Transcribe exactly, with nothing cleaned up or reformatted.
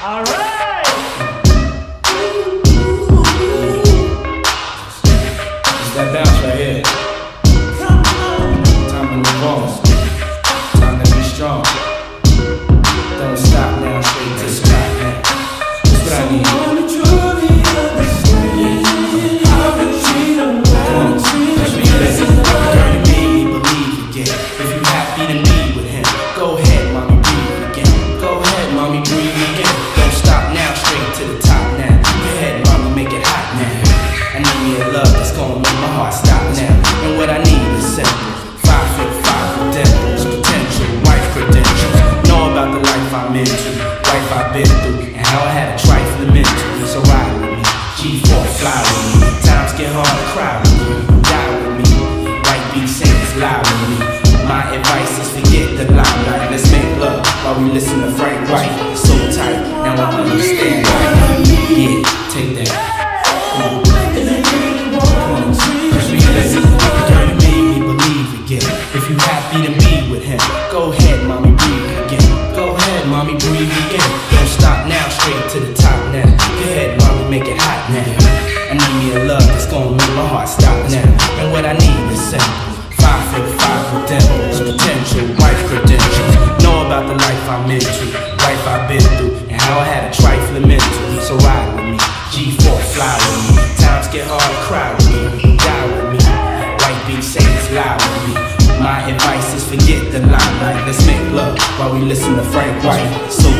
All right. It's that bounce right here. Come on. Time to move on. Time to be strong. Don't stop now. Stay to the spot now. That's what I need. We listen to Frank White, so tight, now I understand why. Yeah, take that. Come on, cause we listen, girl, you made me believe again. If you happy to be with him, go ahead, mommy, breathe again. Go ahead, mommy, breathe again. Don't stop now, straight to the top now. Go ahead, mommy, make it hot now. I need me a love that's gonna make my heart stop now. And what I need is simple. Five foot five credentials, potential wife credentials. Know about the life I'm into, life I've been through, and how I had a trifling mental. So ride with me, G four fly with me. Times get hard, cry with me, die with me. White beat saints lie with me. My advice is forget the limelight. Let's make love while we listen to Frank White. So